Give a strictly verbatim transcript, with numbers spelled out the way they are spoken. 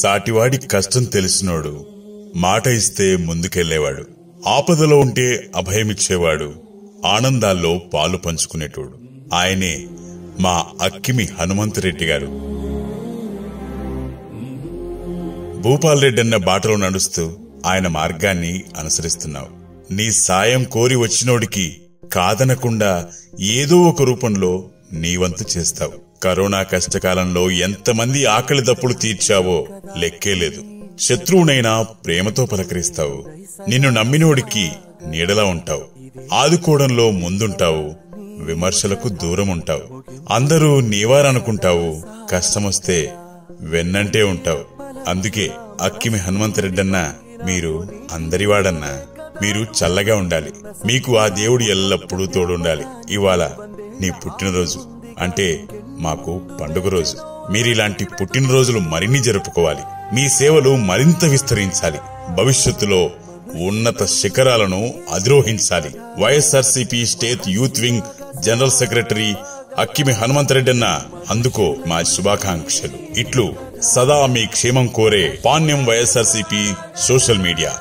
సాటివాడి కష్టం తెలిసినోడు మాట ఇస్తే ముందుకెళ్లేవాడు, ఆపదలో ఉంటే అభయమిచ్చేవాడు, ఆనందాల్లో పాలు పంచుకునేటోడు. ఆయనే మా అక్కిమి హనుమంతరెడ్డి గారు. భూపాల్ రెడ్డి అన్న బాటలో నడుస్తూ ఆయన మార్గాన్ని అనుసరిస్తున్నావు. నీ సాయం కోరి వచ్చినోడికి కాదనకుండా ఏదో ఒక రూపంలో నీవంతు చేస్తావు. కరోనా కష్టకాలంలో ఎంతమంది ఆకలి దప్పులు తీర్చావో లెక్కేలేదు. శత్రువునైనా ప్రేమతో పలకరిస్తావు. నిన్ను నమ్మినోడికి నీడలా ఉంటావు. ఆదుకోవడంలో ముందుంటావు. విమర్శలకు దూరం ఉంటావు. అందరూ నీవారనుకుంటావు. కష్టమొస్తే వెన్నంటే ఉంటావు. అందుకే అక్కిమి హనుమంతరెడ్డన్నా మీరు అందరివాడన్నా. మీరు చల్లగా ఉండాలి. మీకు ఆ దేవుడు ఎల్లప్పుడూ తోడుండాలి. ఇవాళ నీ పుట్టినరోజు, అంటే మాకు పండుగ రోజు. మీరిలాంటి పుట్టినరోజులు మరిన్ని జరుపుకోవాలి. మీ సేవలు మరింత విస్తరించాలి. భవిష్యత్తులో ఉన్నత శిఖరాలను అధిరోహించాలి. YSRCP state youth wing general secretary Akkimi హనుమంతరెడ్డన్న అందుకో మా శుభాకాంక్షలు. ఇట్లు సదా మీ క్షేమం కోరే పాణ్యం వైఎస్ఆర్సీపీ సోషల్ మీడియా.